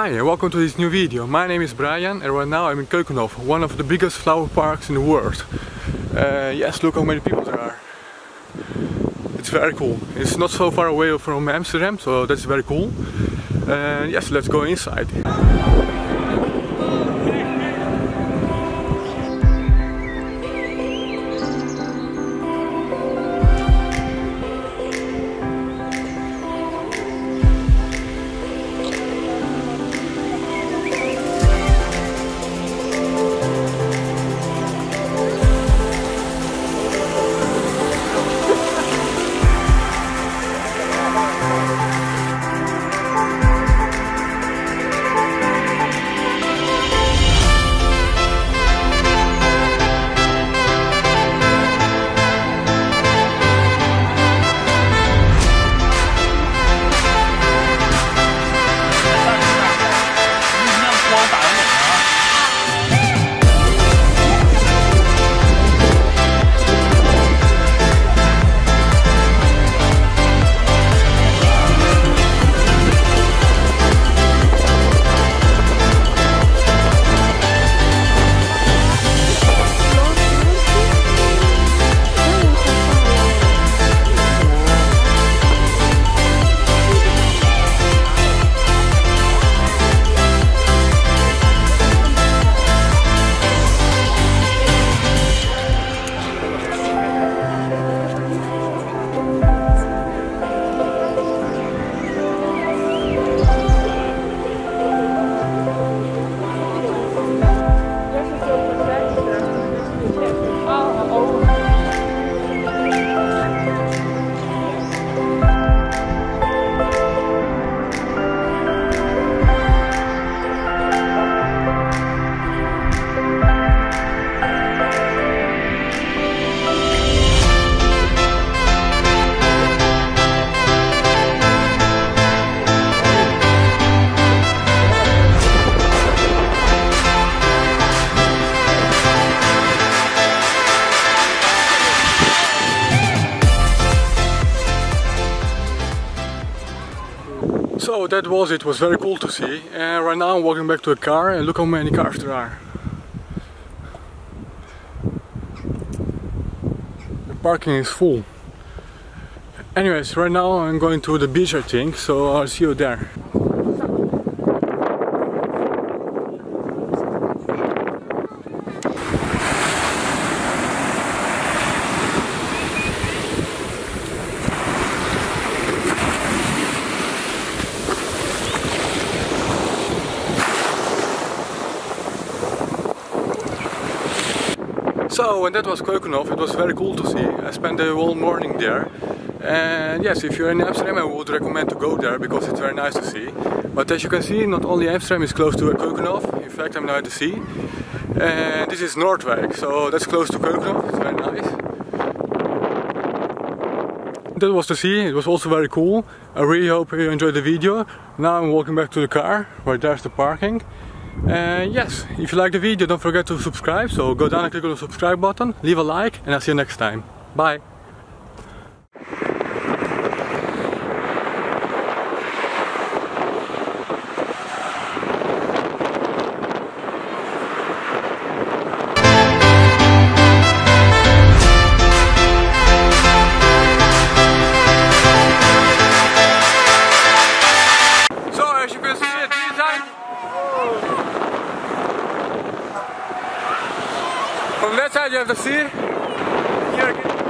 Hi and welcome to this new video. My name is Brian and right now I'm in Keukenhof, one of the biggest flower parks in the world. Yes, look how many people there are. It's very cool. It's not so far away from Amsterdam, so that's very cool. Yes, let's go inside. So that was it. It was very cool to see, and right now I'm walking back to a car and look how many cars there are. The parking is full. Anyways, right now I'm going to the beach I think, so I'll see you there. So, and that was Keukenhof. It was very cool to see. I spent the whole morning there, and yes, if you're in Amsterdam I would recommend to go there because it's very nice to see. But as you can see, not only Amsterdam is close to Keukenhof, in fact I'm now at the sea. And this is Noordwijk, so that's close to Keukenhof, it's very nice. That was the sea, it was also very cool. I really hope you enjoyed the video. Now I'm walking back to the car, right there's the parking. Yes, if you like the video don't forget to subscribe, so go down and click on the subscribe button, leave a like, and I'll see you next time. Bye! So as you can see at this time, from that side you have the sea. Here again.